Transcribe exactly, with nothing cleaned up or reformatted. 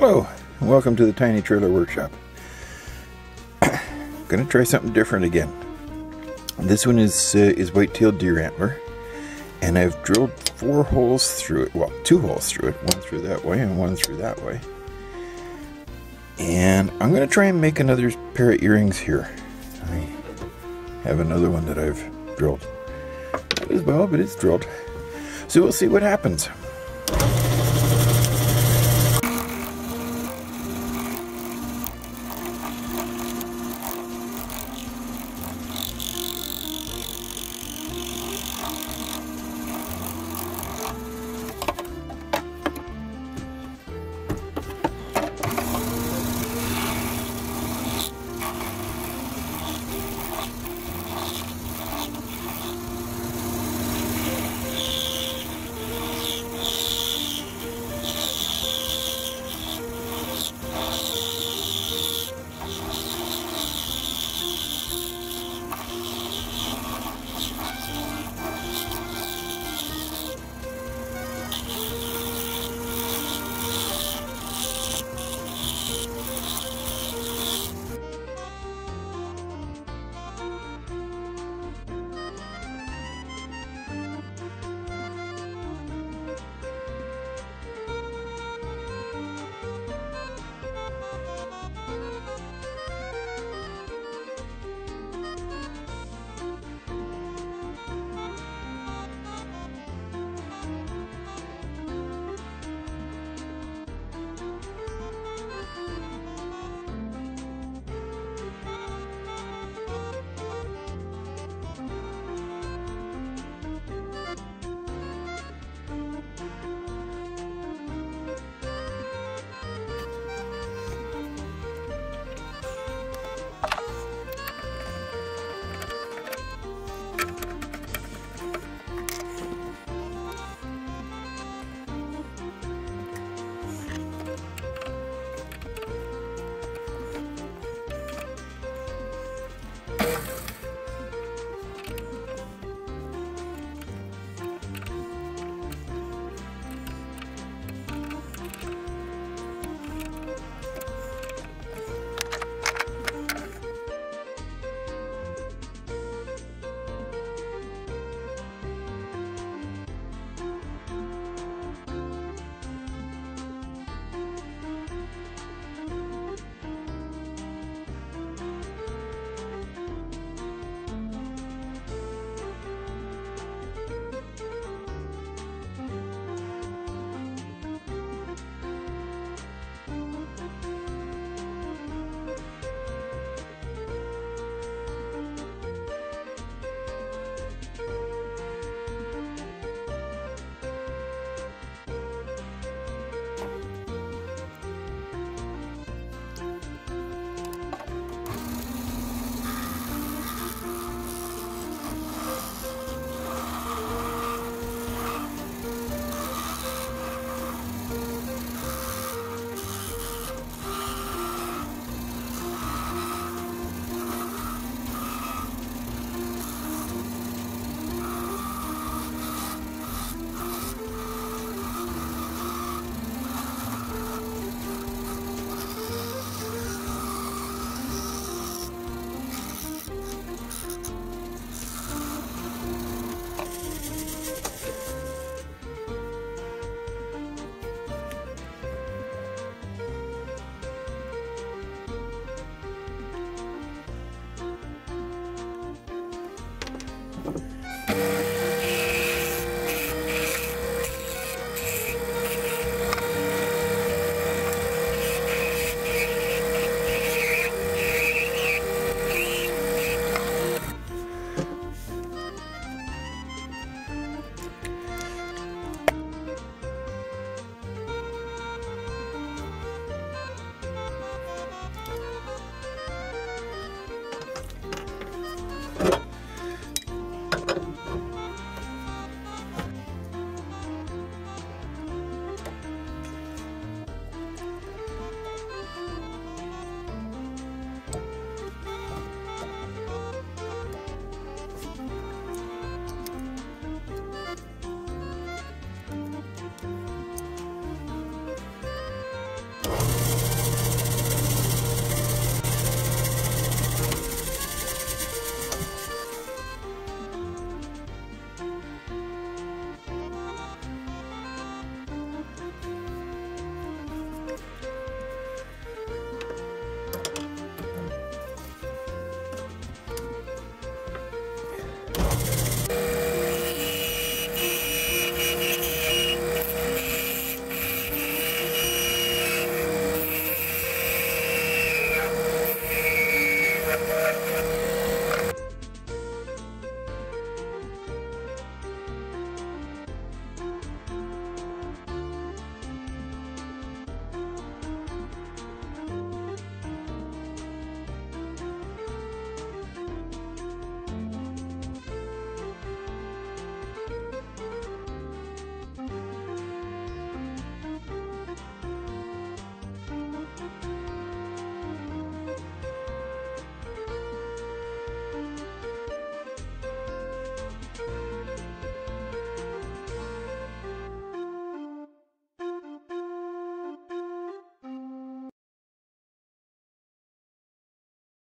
Hello, and welcome to the Tiny Trailer Workshop. Gonna try something different again. This one is uh, is white tailed deer antler, and I've drilled four holes through it. Well, two holes through it, one through that way and one through that way. And I'm gonna try and make another pair of earrings here. I have another one that I've drilled as well, but it's drilled. So we'll see what happens.